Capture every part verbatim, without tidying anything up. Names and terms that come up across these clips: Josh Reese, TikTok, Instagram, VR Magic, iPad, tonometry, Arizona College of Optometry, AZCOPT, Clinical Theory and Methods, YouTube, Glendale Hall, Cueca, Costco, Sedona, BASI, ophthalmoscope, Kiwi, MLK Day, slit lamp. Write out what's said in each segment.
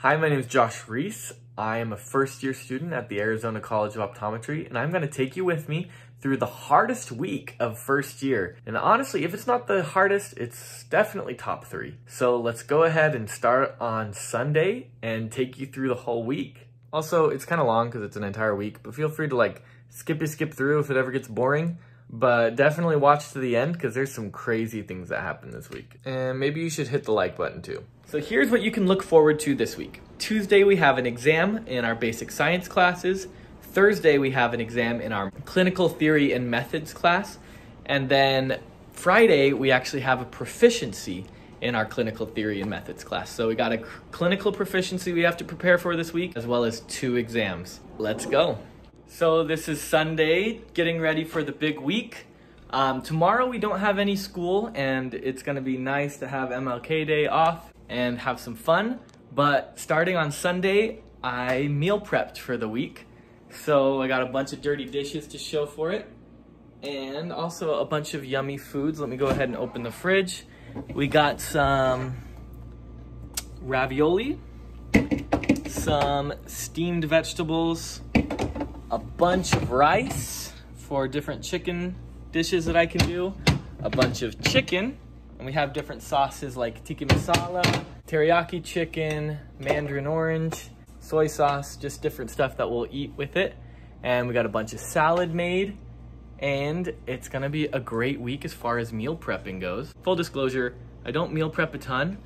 Hi, my name is Josh Reese. I am a first year student at the Arizona College of Optometry, and I'm gonna take you with me through the hardest week of first year. And honestly, if it's not the hardest, it's definitely top three. So let's go ahead and start on Sunday and take you through the whole week. Also, it's kind of long because it's an entire week, but feel free to like skippy skip through if it ever gets boring. But definitely watch to the end because there's some crazy things that happen this week. And maybe you should hit the like button too. So here's what you can look forward to this week. Tuesday, we have an exam in our basic science classes. Thursday, we have an exam in our clinical theory and methods class. And then Friday, we actually have a proficiency in our clinical theory and methods class. So we got a clinical proficiency we have to prepare for this week, as well as two exams. Let's go. So this is Sunday, getting ready for the big week. Um, tomorrow we don't have any school, and it's gonna be nice to have M L K Day off and have some fun. But starting on Sunday, I meal prepped for the week. So I got a bunch of dirty dishes to show for it, and also a bunch of yummy foods. Let me go ahead and open the fridge. We got some ravioli, some steamed vegetables, a bunch of rice for different chicken dishes that I can do, a bunch of chicken, and we have different sauces like tikka masala, teriyaki chicken, mandarin orange, soy sauce, just different stuff that we'll eat with it. And we got a bunch of salad made, and it's gonna be a great week as far as meal prepping goes. Full disclosure, I don't meal prep a ton.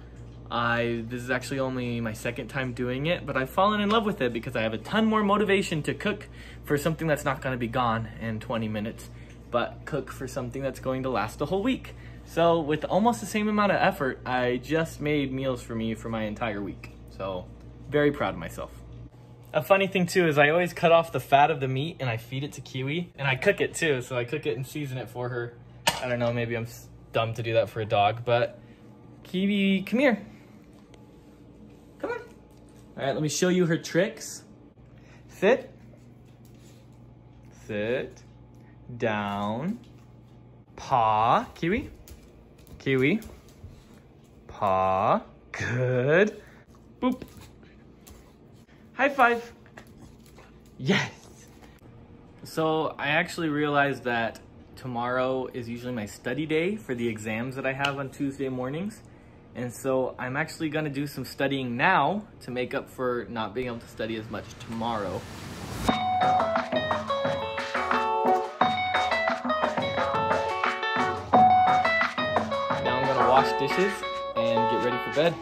I, this is actually only my second time doing it, but I've fallen in love with it because I have a ton more motivation to cook for something that's not gonna be gone in twenty minutes, but cook for something that's going to last the whole week. So with almost the same amount of effort, I just made meals for me for my entire week. So very proud of myself. A funny thing too is I always cut off the fat of the meat and I feed it to Kiwi, and I cook it too. So I cook it and season it for her. I don't know, maybe I'm dumb to do that for a dog, but Kiwi, come here. Come on. All right, let me show you her tricks. Sit. Sit. Down. Paw. Kiwi. Kiwi. Paw. Good. Boop. High five. Yes. So I actually realized that tomorrow is usually my study day for the exams that I have on Tuesday mornings. And so I'm actually gonna do some studying now to make up for not being able to study as much tomorrow. Now I'm gonna wash dishes and get ready for bed.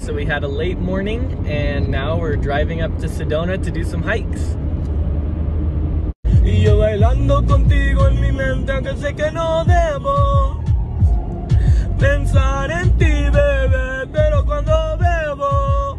So we had a late morning, and now we're driving up to Sedona to do some hikes. Y yo bailando contigo en mi mente, aunque sé que no debo. Pensar en ti, bebé, pero cuando bebo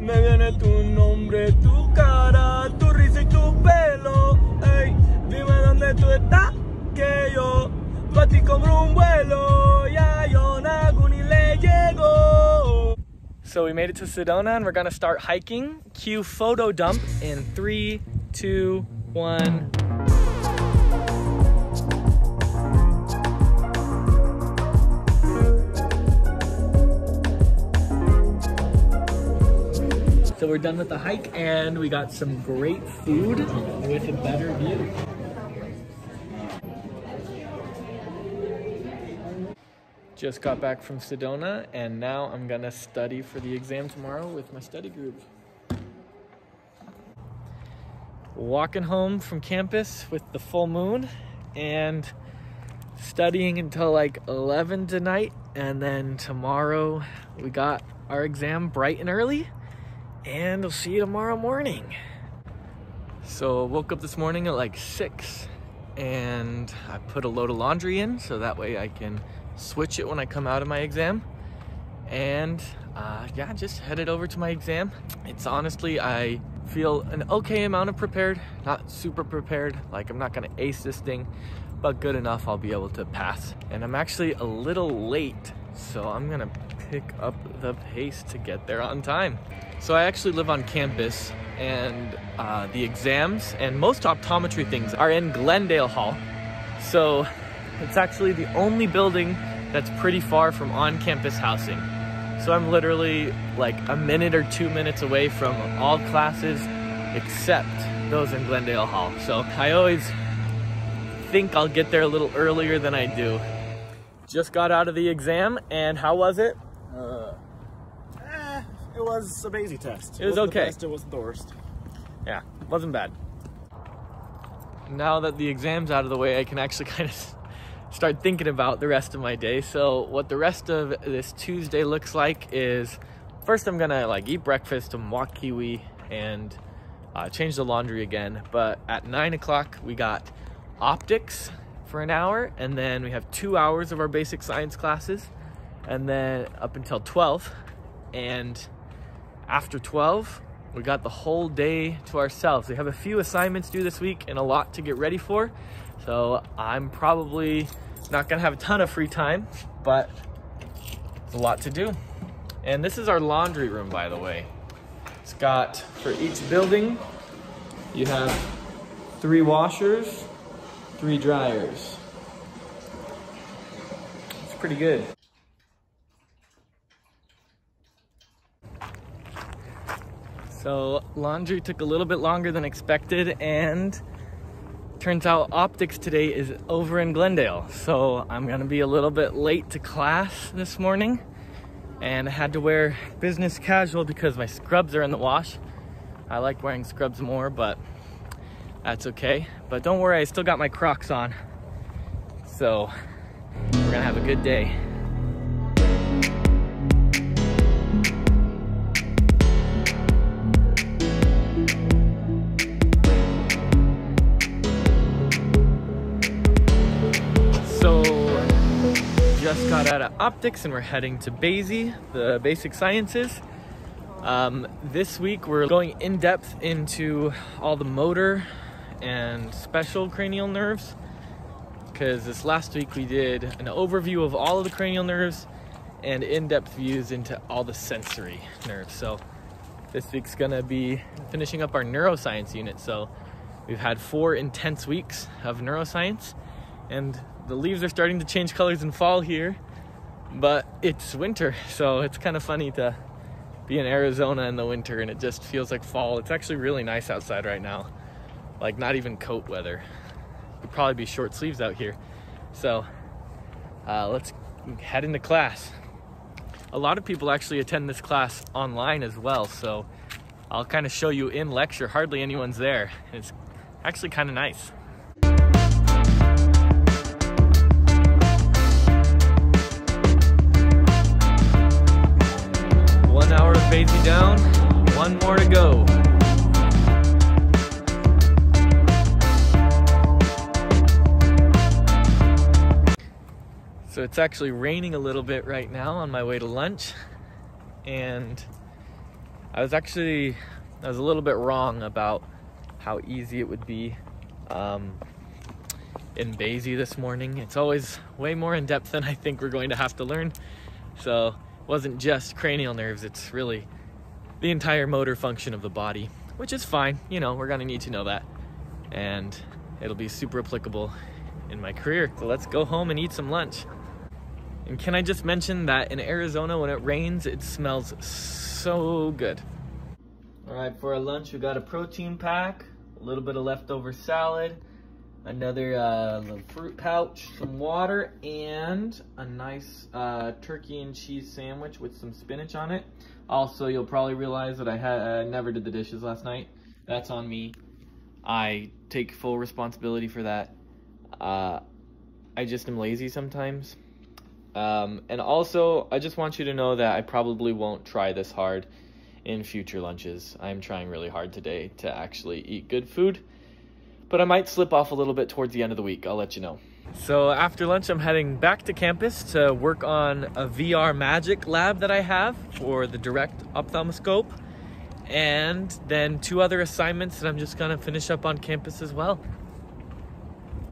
me viene tu nombre, tu cara, tu risa y tu pelo. Hey, dime dónde tú estás, que yo pa' ti compro un vuelo. Ya yo nago ni le llego. So we made it to Sedona, and we're gonna start hiking. Cue photo dump in three, two, one. So we're done with the hike, and we got some great food with a better view. Just got back from Sedona, and now I'm gonna study for the exam tomorrow with my study group. Walking home from campus with the full moon and studying until like eleven tonight, and then tomorrow we got our exam bright and early. And I'll see you tomorrow morning. So I woke up this morning at like six, and I put a load of laundry in so that way I can switch it when I come out of my exam. And uh, yeah, just headed over to my exam. It's honestly, I feel an okay amount of prepared, not super prepared. Like I'm not gonna ace this thing, but good enough I'll be able to pass. And I'm actually a little late, so I'm gonna pick up the pace to get there on time. So I actually live on campus, and uh, the exams and most optometry things are in Glendale Hall. So it's actually the only building that's pretty far from on-campus housing. So I'm literally like a minute or two minutes away from all classes except those in Glendale Hall. So I always think I'll get there a little earlier than I do. Just got out of the exam, and how was it? Uh, eh, it was a BASI test. It, it was okay. The best, it was the worst. Yeah, wasn't bad. Now that the exam's out of the way, I can actually kind of start thinking about the rest of my day. So what the rest of this Tuesday looks like is, first I'm gonna like eat breakfast and walk Kiwi and uh, change the laundry again. But at nine o'clock we got optics for an hour, and then we have two hours of our basic science classes, and then up until twelve. And after twelve we got the whole day to ourselves. We have a few assignments due this week and a lot to get ready for, so I'm probably not gonna have a ton of free time, but it's a lot to do. And this is our laundry room, by the way. It's got, for each building you have three washers, three dryers. It's pretty good. So laundry took a little bit longer than expected, and turns out optics today is over in Glendale. So I'm gonna be a little bit late to class this morning, and I had to wear business casual because my scrubs are in the wash. I like wearing scrubs more, but that's okay. But don't worry, I still got my Crocs on. So we're gonna have a good day. So just got out of optics and we're heading to BASI, the basic sciences. Um, this week we're going in depth into all the motor and special cranial nerves, because this last week we did an overview of all of the cranial nerves and in-depth views into all the sensory nerves. So this week's gonna be finishing up our neuroscience unit. So we've had four intense weeks of neuroscience, and the leaves are starting to change colors and fall here, but it's winter, so it's kind of funny to be in Arizona in the winter and it just feels like fall. It's actually really nice outside right now. Like, not even coat weather. It'd probably be short sleeves out here. So uh, let's head into class. A lot of people actually attend this class online as well, so I'll kind of show you in lecture. Hardly anyone's there. It's actually kind of nice. One hour of BASI down, one more to go. So it's actually raining a little bit right now on my way to lunch, and I was actually, I was a little bit wrong about how easy it would be um, in BASI this morning. It's always way more in depth than I think we're going to have to learn. So it wasn't just cranial nerves, it's really the entire motor function of the body, which is fine. You know, we're gonna need to know that, and it'll be super applicable in my career. So let's go home and eat some lunch. And can I just mention that in Arizona, when it rains, it smells so good. All right, for our lunch, we got a protein pack, a little bit of leftover salad, another uh, little fruit pouch, some water, and a nice uh, turkey and cheese sandwich with some spinach on it. Also, you'll probably realize that I had uh, never did the dishes last night. That's on me. I take full responsibility for that. Uh, I just am lazy sometimes. Um, and also, I just want you to know that I probably won't try this hard in future lunches. I'm trying really hard today to actually eat good food, but I might slip off a little bit towards the end of the week. I'll let you know. So after lunch, I'm heading back to campus to work on a V R Magic lab that I have for the direct ophthalmoscope, and then two other assignments that I'm just gonna finish up on campus as well.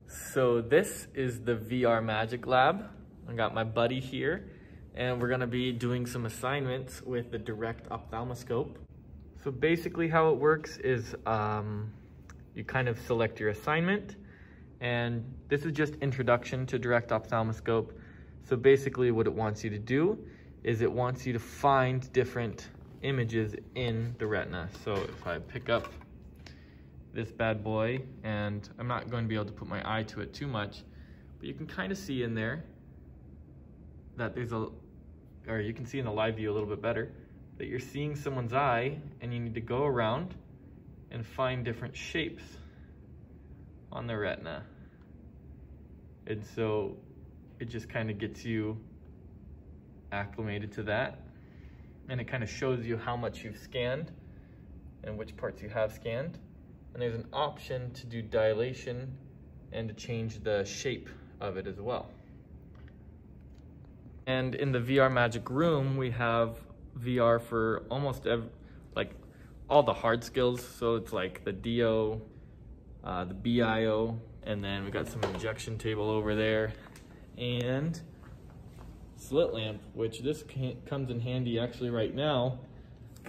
So this is the V R Magic lab. I got my buddy here, and we're gonna be doing some assignments with the direct ophthalmoscope. So basically how it works is um, you kind of select your assignment, and this is just introduction to direct ophthalmoscope. So basically what it wants you to do is it wants you to find different images in the retina. So if I pick up this bad boy, and I'm not going to be able to put my eye to it too much, but you can kind of see in there that there's a, or you can see in the live view a little bit better, that you're seeing someone's eye, and you need to go around and find different shapes on the retina. And so it just kind of gets you acclimated to that, and it kind of shows you how much you've scanned and which parts you have scanned. And there's an option to do dilation and to change the shape of it as well. And in the V R Magic room, we have V R for almost every, like all the hard skills. So it's like the D O, uh, the B I O, and then we got some injection table over there and slit lamp, which this can, comes in handy actually right now.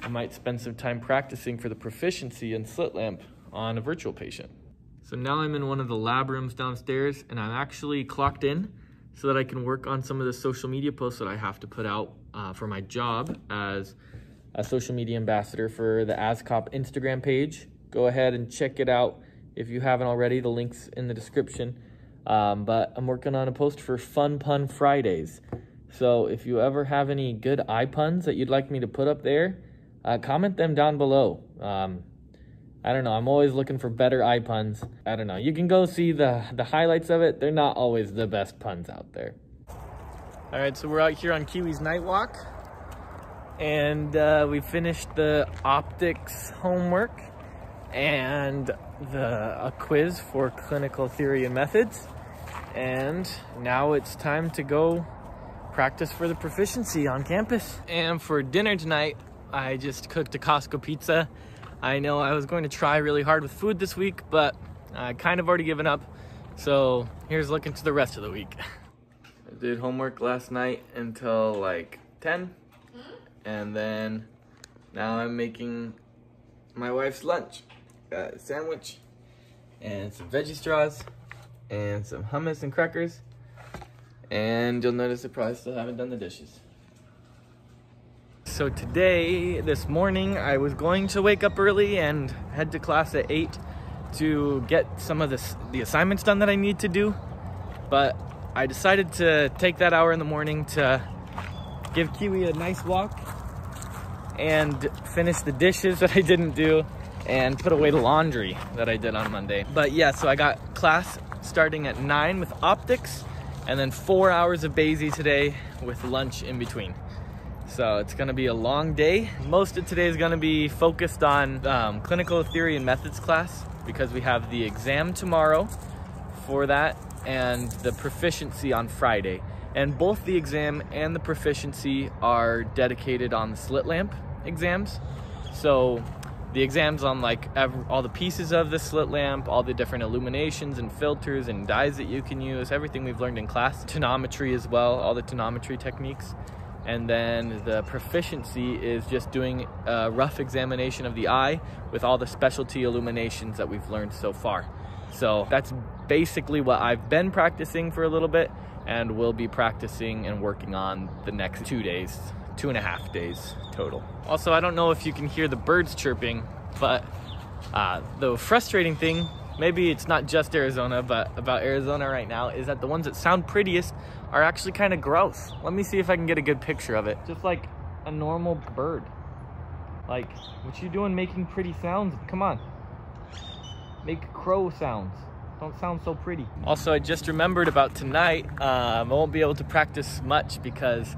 I might spend some time practicing for the proficiency in slit lamp on a virtual patient. So now I'm in one of the lab rooms downstairs, and I'm actually clocked in so that I can work on some of the social media posts that I have to put out uh, for my job as a social media ambassador for the A Z COPT Instagram page. Go ahead and check it out if you haven't already. The link's in the description. Um, but I'm working on a post for Fun Pun Fridays. So if you ever have any good eye puns that you'd like me to put up there, uh, comment them down below. Um, I don't know, I'm always looking for better eye puns. I don't know, you can go see the, the highlights of it. They're not always the best puns out there. All right, so we're out here on Kiwi's night walk, and uh, we finished the optics homework and the a quiz for clinical theory and methods. And now it's time to go practice for the proficiency on campus. And for dinner tonight, I just cooked a Costco pizza. I know I was going to try really hard with food this week, but I kind of already given up. So here's looking to the rest of the week. I did homework last night until like ten. And then now I'm making my wife's lunch. Got a sandwich and some veggie straws and some hummus and crackers. And you'll notice that probably still haven't done the dishes. So today, this morning, I was going to wake up early and head to class at eight to get some of this, the assignments done that I need to do. But I decided to take that hour in the morning to give Kiwi a nice walk and finish the dishes that I didn't do and put away the laundry that I did on Monday. But yeah, so I got class starting at nine with optics, and then four hours of BASI today with lunch in between. So it's gonna be a long day. Most of today is gonna be focused on um, clinical theory and methods class, because we have the exam tomorrow for that and the proficiency on Friday. And both the exam and the proficiency are dedicated on the slit lamp exams. So the exam's on like every, all the pieces of the slit lamp, all the different illuminations and filters and dyes that you can use, everything we've learned in class. Tonometry as well, all the tonometry techniques. And then the proficiency is just doing a rough examination of the eye with all the specialty illuminations that we've learned so far. So that's basically what I've been practicing for a little bit, and we'll be practicing and working on the next two days. Two and a half days total. Also, I don't know if you can hear the birds chirping, but uh, the frustrating thing, maybe it's not just Arizona, but about Arizona right now, is that the ones that sound prettiest are actually kind of gross. Let me see if I can get a good picture of it. Just like a normal bird. Like, what you doing making pretty sounds? Come on. Make crow sounds. Don't sound so pretty. Also, I just remembered about tonight. Um, I won't be able to practice much because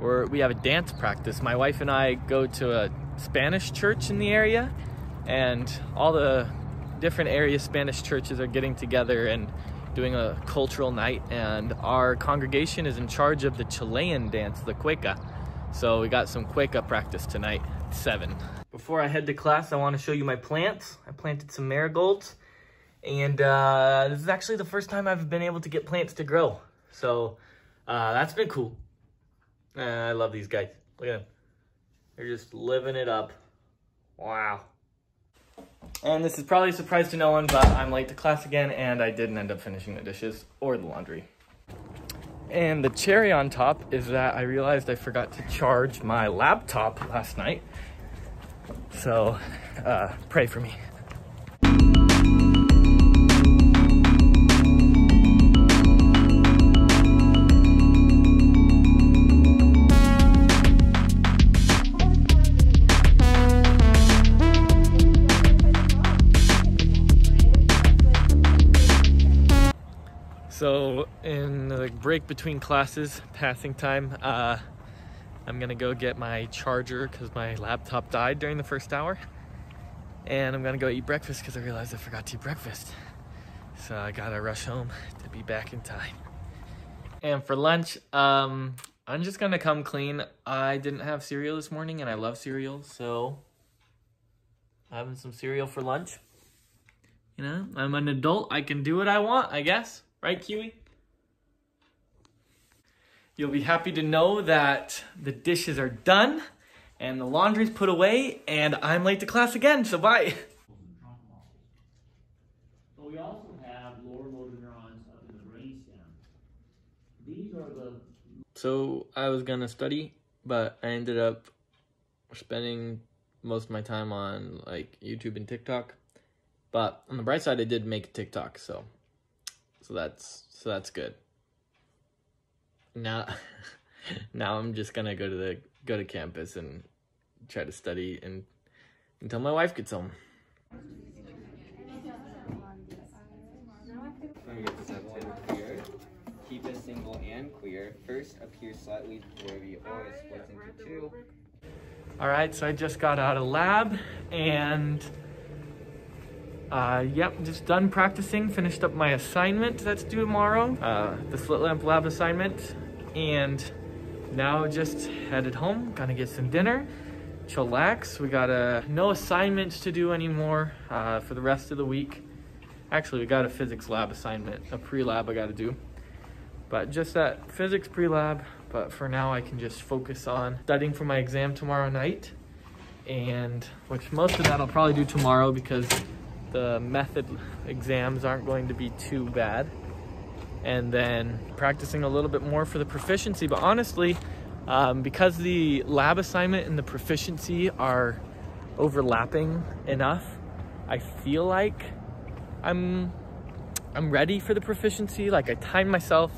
Or we have a dance practice. My wife and I go to a Spanish church in the area, and all the different area Spanish churches are getting together and doing a cultural night, and our congregation is in charge of the Chilean dance, the Cueca. So we got some Cueca practice tonight at seven. Before I head to class, I want to show you my plants. I planted some marigolds, and uh, this is actually the first time I've been able to get plants to grow. So uh, that's been cool. Uh, I love these guys. Look at them. They're just living it up. Wow. And this is probably a surprise to no one, but I'm late to class again, and I didn't end up finishing the dishes or the laundry. And the cherry on top is that I realized I forgot to charge my laptop last night. So uh, pray for me. So in the break between classes, passing time, uh, I'm gonna go get my charger because my laptop died during the first hour. And I'm gonna go eat breakfast because I realized I forgot to eat breakfast. So I gotta rush home to be back in time. And for lunch, um, I'm just gonna come clean. I didn't have cereal this morning and I love cereal, so having some cereal for lunch. You know, I'm an adult, I can do what I want, I guess. Right, Kiwi? You'll be happy to know that the dishes are done and the laundry's put away and I'm late to class again, so bye. But we also have lower motor neurons up in the brainstem. These are the... So I was gonna study, but I ended up spending most of my time on like YouTube and TikTok. But on the bright side, I did make a TikTok, so. So that's, so that's good. Now, now I'm just gonna go to the, go to campus and try to study and until my wife gets home. Keep a single and queer. First appears slightly before the aura splits into two. All right, so I just got out of lab and Uh, yep, just done practicing, finished up my assignment that's due tomorrow, uh, the slit lamp lab assignment, and now just headed home, gonna get some dinner, chillax. We got uh, no assignments to do anymore uh, for the rest of the week. Actually, we got a physics lab assignment, a pre-lab I gotta do, but just that physics pre-lab, but for now I can just focus on studying for my exam tomorrow night, and which most of that I'll probably do tomorrow because the method exams aren't going to be too bad. And then practicing a little bit more for the proficiency. But honestly, um, because the lab assignment and the proficiency are overlapping enough, I feel like I'm, I'm ready for the proficiency. Like I timed myself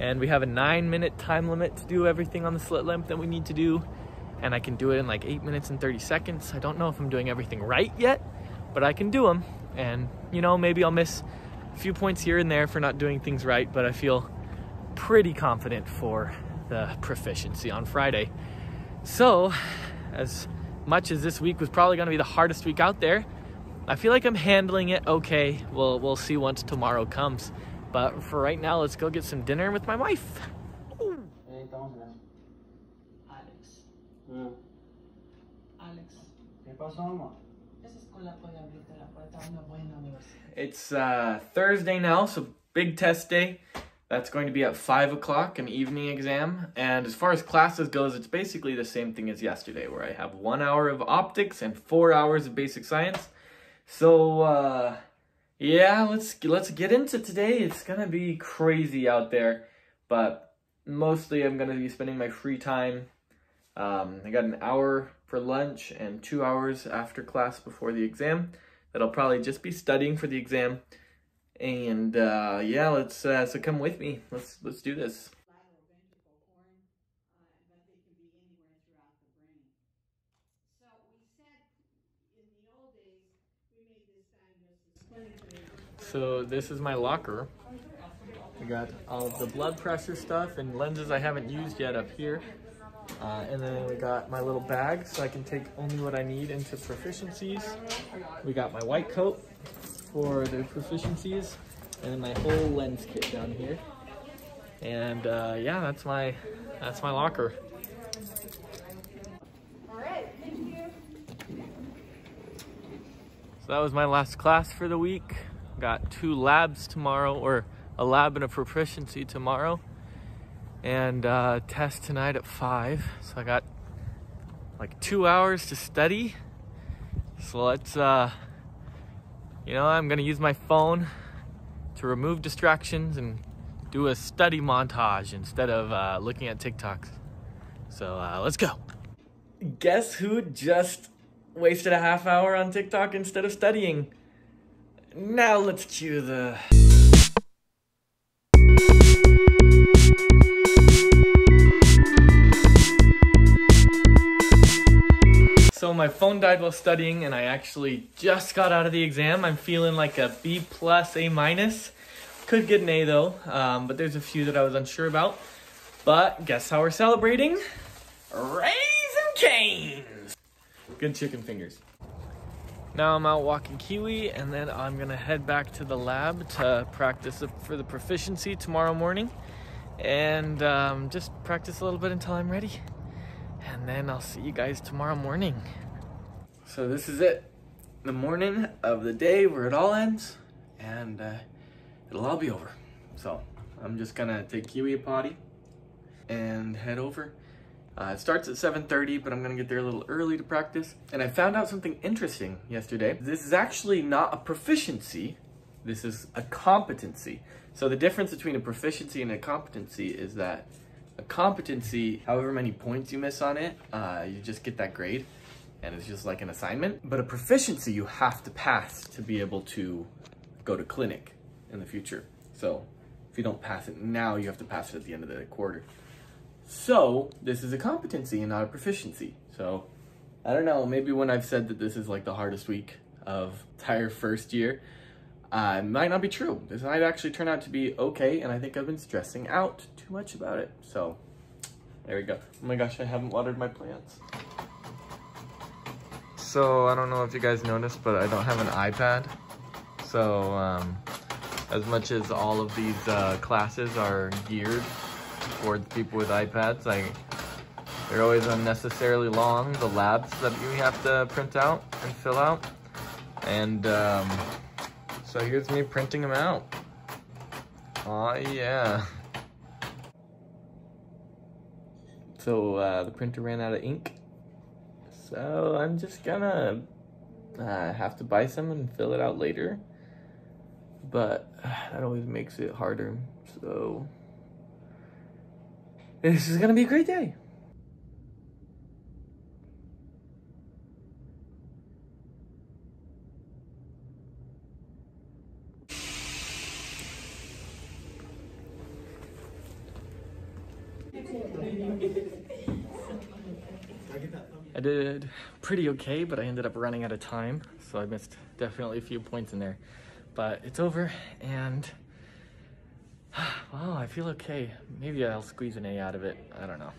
and we have a nine minute time limit to do everything on the slit lamp that we need to do. And I can do it in like eight minutes and thirty seconds. I don't know if I'm doing everything right yet, but I can do them. And you know, maybe I'll miss a few points here and there for not doing things right, but I feel pretty confident for the proficiency on Friday. So as much as this week was probably gonna be the hardest week out there, I feel like I'm handling it okay. We'll, we'll see once tomorrow comes. But for right now, let's go get some dinner with my wife. Ooh. Hey, Alex. Yeah. Alex. ¿Qué pasó? It's uh, Thursday now, so big test day. That's going to be at five o'clock, an evening exam. And as far as classes goes, it's basically the same thing as yesterday, where I have one hour of optics and four hours of basic science. So, uh, yeah, let's, let's get into today. It's going to be crazy out there, but mostly I'm going to be spending my free time. Um, I got an hour for lunch and two hours after class before the exam that I'll probably just be studying for the exam. And uh, yeah, let's uh, so come with me. Let's let's do this. So this is my locker. I got all of the blood pressure stuff and lenses I haven't used yet up here. Uh, and then we got my little bag, so I can take only what I need into proficiencies. We got my white coat for the proficiencies, and then my whole lens kit down here. And uh, yeah, that's my that's my locker. All right, thank you. So that was my last class for the week. Got two labs tomorrow, or a lab and a proficiency tomorrow. And uh, test tonight at five. So I got like two hours to study. So let's, uh, you know, I'm gonna use my phone to remove distractions and do a study montage instead of uh, looking at TikToks. So uh, let's go. Guess who just wasted a half hour on TikTok instead of studying? Now let's cue the... So my phone died while studying and I actually just got out of the exam. I'm feeling like a B plus, A minus. Could get an A though, um, but there's a few that I was unsure about. But guess how we're celebrating? Raisin canes! Good chicken fingers. Now I'm out walking Kiwi and then I'm gonna head back to the lab to practice for the proficiency tomorrow morning. And um, just practice a little bit until I'm ready. And then I'll see you guys tomorrow morning. So this is it. The morning of the day where it all ends. And uh, it'll all be over. So I'm just gonna take Kiwi a potty and head over. Uh, it starts at seven thirty, but I'm gonna get there a little early to practice. And I found out something interesting yesterday. This is actually not a proficiency. This is a competency. So the difference between a proficiency and a competency is that a competency, however many points you miss on it, uh, you just get that grade and it's just like an assignment. But a proficiency, you have to pass to be able to go to clinic in the future. So if you don't pass it now, you have to pass it at the end of the quarter. So this is a competency and not a proficiency. So I don't know, maybe when I've said that this is like the hardest week of entire first year, uh, it might not be true. This might actually turn out to be okay, and I think I've been stressing out too much about it. So, there we go. Oh my gosh, I haven't watered my plants. So, I don't know if you guys noticed, but I don't have an iPad. So, um, as much as all of these uh, classes are geared towards people with iPads, I, they're always unnecessarily long, the labs that you have to print out and fill out. And, um... so here's me printing them out. Aw, yeah. So uh, the printer ran out of ink. So I'm just gonna uh, have to buy some and fill it out later. But uh, that always makes it harder. So this is gonna be a great day. I did pretty okay, but I ended up running out of time, so I missed definitely a few points in there. But it's over, and wow, I feel okay. Maybe I'll squeeze an A out of it. I don't know.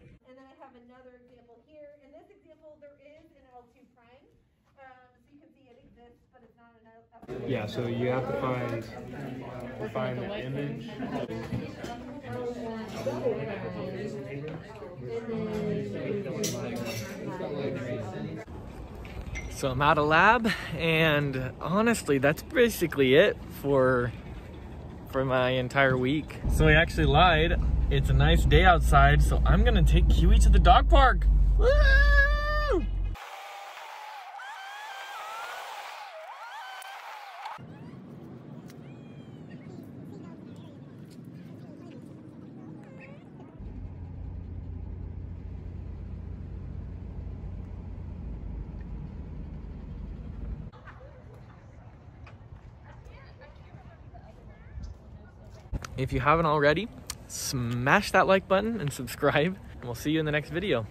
And then I have another example here. In this example, there is an L two prime, um, so you can see it exists, but it's not an L two. Yeah, so you have to find find the image. So I'm out of lab, and honestly, that's basically it for for my entire week. So I actually lied. It's a nice day outside, so I'm gonna take Kiwi to the dog park. Woo! If you haven't already, smash that like button and subscribe, and we'll see you in the next video.